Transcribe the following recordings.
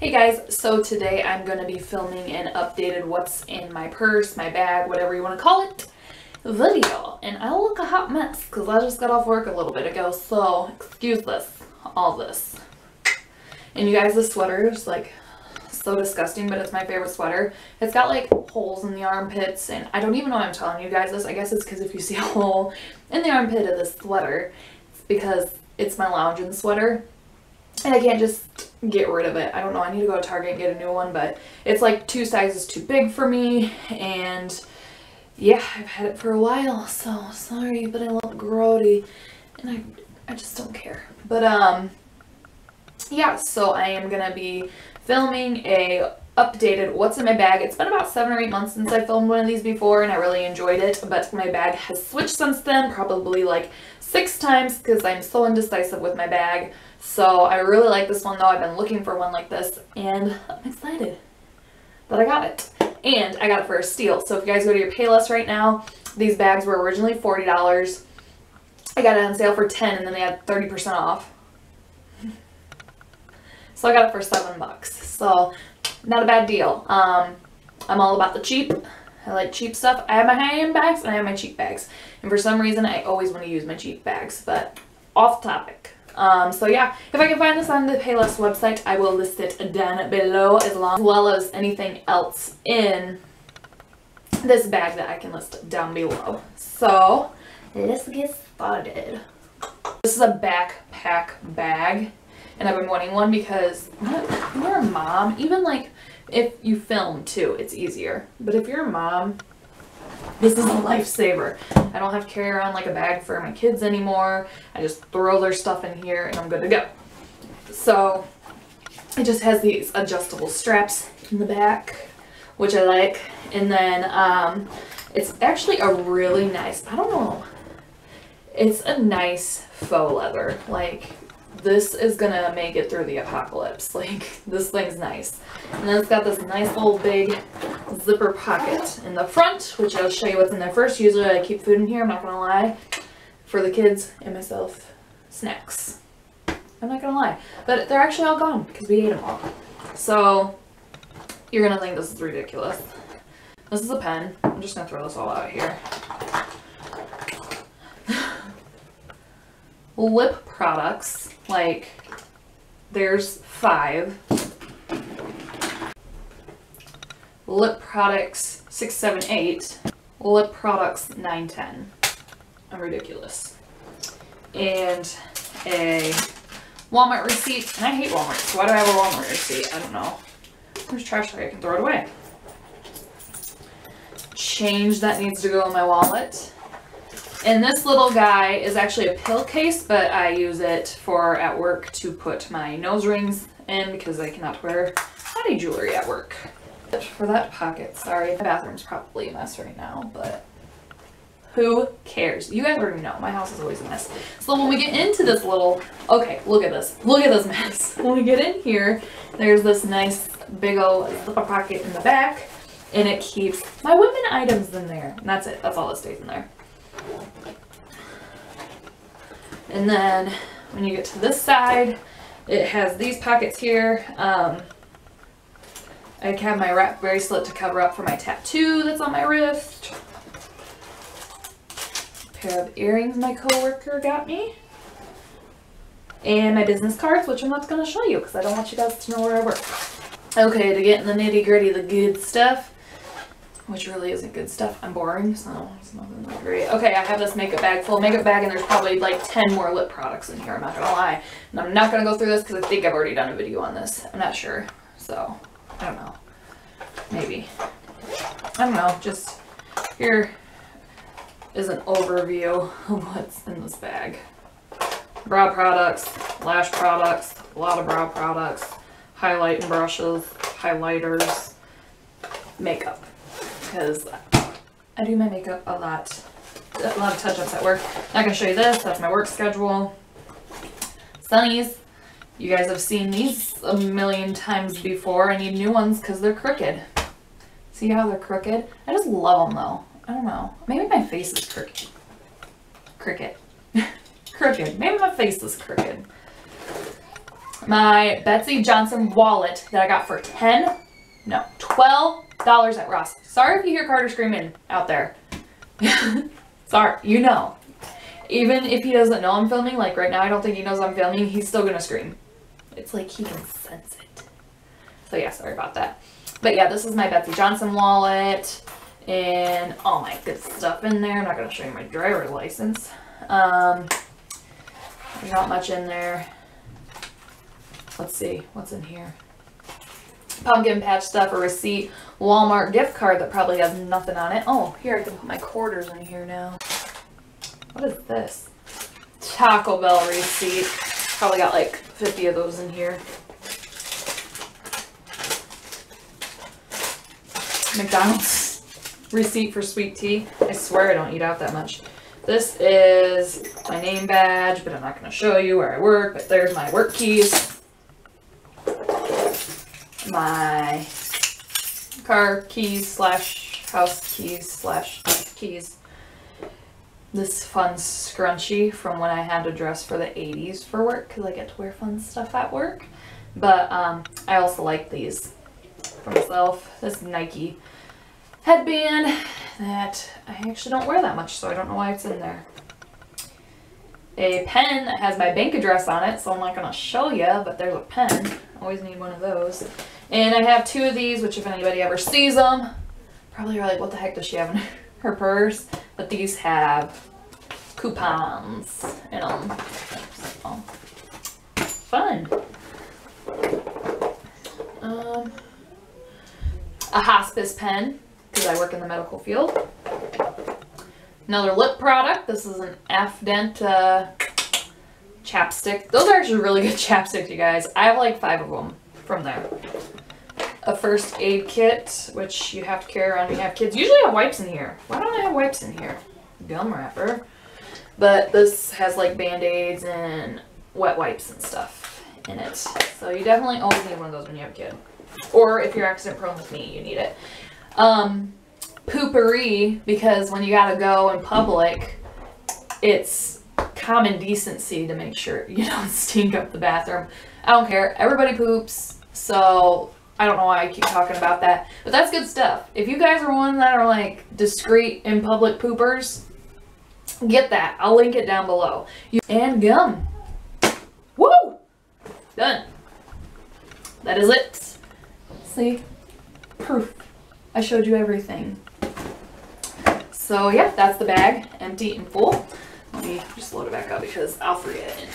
Hey guys, so today I'm going to be filming an updated what's in my purse, my bag, whatever you want to call it, video. And I look a hot mess because I just got off work a little bit ago, so excuse this, all this. And you guys, this sweater is like so disgusting, but it's my favorite sweater. It's got like holes in the armpits, and I don't even know why I'm telling you guys this. I guess it's because if you see a hole in the armpit of this sweater, it's because it's my lounging sweater. And I can't just get rid of it. I don't know. I need to go to Target and get a new one, but it's like 2 sizes too big for me. And yeah, I've had it for a while, so sorry, but I love grody and I just don't care. But yeah, so I am going to be filming a updated what's in my bag. It's been about 7 or 8 months since I filmed one of these before, and I really enjoyed it, but my bag has switched since then, probably like 6 times, because I'm so indecisive with my bag. So I really like this one though. I've been looking for one like this, and I'm excited that I got it. And I got it for a steal. So if you guys go to your Payless right now, these bags were originally $40. I got it on sale for $10, and then they had 30% off. So I got it for $7. So not a bad deal. I'm all about the cheap. I like cheap stuff. I have my high-end bags and I have my cheap bags. And for some reason, I always want to use my cheap bags, but off topic. So yeah, if I can find this on the Payless website, I will list it down below as well as anything else in this bag that I can list down below. So let's get started. This is a backpack bag. And I've been wanting one because when you're a mom, even like if you film too, it's easier. But if you're a mom, this is a lifesaver. I don't have to carry around like a bag for my kids anymore. I just throw their stuff in here and I'm good to go. So it just has these adjustable straps in the back, which I like. And then it's actually a really nice, I don't know, it's a nice faux leather. Like, this is gonna make it through the apocalypse. Like, this thing's nice. And then it's got this nice little big zipper pocket in the front, which I'll show you what's in there first. Usually I keep food in here, I'm not gonna lie, for the kids and myself. Snacks, I'm not gonna lie, but they're actually all gone because we ate them all. So you're gonna think this is ridiculous. This is a pen. I'm just gonna throw this all out here. Lip products, like, there's 5. Lip products 6, 7, 8. Lip products 9, 10. I'm ridiculous. And a Walmart receipt, and I hate Walmart, so why do I have a Walmart receipt? I don't know. There's trash there, I can throw it away. Change that needs to go in my wallet. And this little guy is actually a pill case, but I use it for at work to put my nose rings in because I cannot wear body jewelry at work. For that pocket, sorry, the bathroom's probably a mess right now, but who cares? You guys already know, my house is always a mess. So when we get into this little, okay, look at this mess. When we get in here, there's this nice big old zipper pocket in the back, and it keeps my women items in there. And that's it, that's all that stays in there. And then when you get to this side, it has these pockets here. I have my wrap bracelet to cover up for my tattoo that's on my wrist. A pair of earrings my coworker got me. And my business cards, which I'm not going to show you because I don't want you guys to know where I work. Okay, to get in the nitty gritty, the good stuff. Which really isn't good stuff. I'm boring, so it's nothing that great. Okay, I have this makeup bag, full makeup bag, and there's probably like 10 more lip products in here, I'm not gonna lie. And I'm not gonna go through this because I think I've already done a video on this. I'm not sure, so I don't know. Maybe. I don't know, just here is an overview of what's in this bag. Brow products, lash products, a lot of brow products, highlight and brushes, highlighters, makeup. Because I do my makeup a lot of touch-ups at work. I can show you this, that's my work schedule. Sunnies, you guys have seen these a million times before. I need new ones because they're crooked. See how they're crooked? I just love them though, I don't know. Maybe my face is crooked. Crooked. Crooked, maybe my face is crooked. my Betsey Johnson wallet that I got for $12 at Ross. Sorry if you hear Carter screaming out there. Sorry, you know. Even if he doesn't know I'm filming, like right now I don't think he knows I'm filming, he's still gonna scream. It's like he can sense it. So yeah, sorry about that. But yeah, this is my Betsey Johnson wallet and all my good stuff in there. I'm not gonna show you my driver's license. There's not much in there. Let's see, what's in here? Pumpkin patch stuff, a receipt, Walmart gift card that probably has nothing on it. Oh, here, I can put my quarters in here now. What is this? Taco Bell receipt. Probably got like 50 of those in here. McDonald's receipt for sweet tea. I swear I don't eat out that much. This is my name badge, but I'm not going to show you where I work, but there's my work keys. My car keys slash house keys slash keys. This fun scrunchie from when I had to dress for the 80s for work because I get to wear fun stuff at work. But I also like these for myself. This Nike headband that I actually don't wear that much, so I don't know why it's in there. A pen that has my bank address on it, so I'm not going to show you, but there's a pen. Always need one of those. And I have two of these, which if anybody ever sees them, probably are like, what the heck does she have in her purse? But these have coupons in them. So, fun. A hospice pen, because I work in the medical field. Another lip product. This is an Affdenta chapstick. Those are actually really good chapsticks, you guys. I have like 5 of them from there. A first aid kit, which you have to carry around when you have kids. Usually I have wipes in here. Why don't I have wipes in here? Gum wrapper. But this has like band-aids and wet wipes and stuff in it. So you definitely always need one of those when you have a kid. Or if you're accident prone with me, you need it. POO pourri, because when you gotta go in public, it's common decency to make sure you don't stink up the bathroom. I don't care. Everybody poops, so I don't know why I keep talking about that. But that's good stuff. If you guys are one that are like discreet in public poopers, get that. I'll link it down below. And gum. Woo! Done. That is it. See? Proof. I showed you everything. So yeah, that's the bag, empty and full. Let me just load it back up because I'll forget it.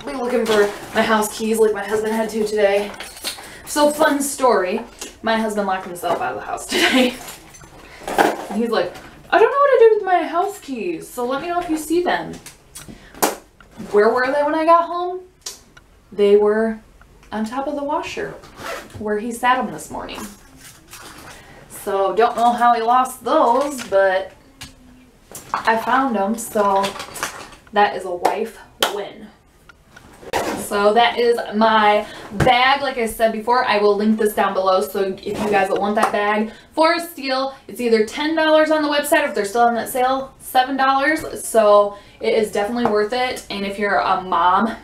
I'll be looking for my house keys like my husband had to today. So fun story, my husband locked himself out of the house today. And he's like, I don't know what to do with my house keys, so let me know if you see them. Where were they when I got home? They were on top of the washer where he sat them this morning. So don't know how he lost those, but I found them, so that is a wife win. So that is my bag. Like I said before, I will link this down below, so if you guys want that bag for a steal, it's either $10 on the website, or if they're still on that sale, $7. So it is definitely worth it, and if you're a mom,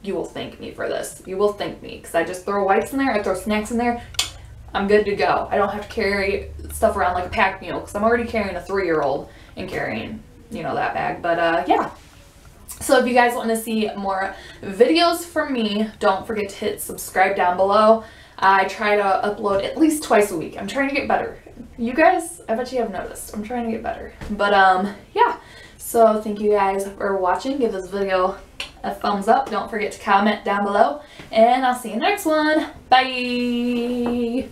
you will thank me for this. You will thank me, because I just throw wipes in there, I throw snacks in there, I'm good to go. I don't have to carry stuff around like a pack mule because I'm already carrying a 3-year-old and carrying, you know, that bag. But yeah. So if you guys want to see more videos from me, don't forget to hit subscribe down below. I try to upload at least twice a week. I'm trying to get better. You guys, I bet you have noticed. I'm trying to get better. But yeah. So thank you guys for watching. Give this video a thumbs up. Don't forget to comment down below. And I'll see you next one. Bye.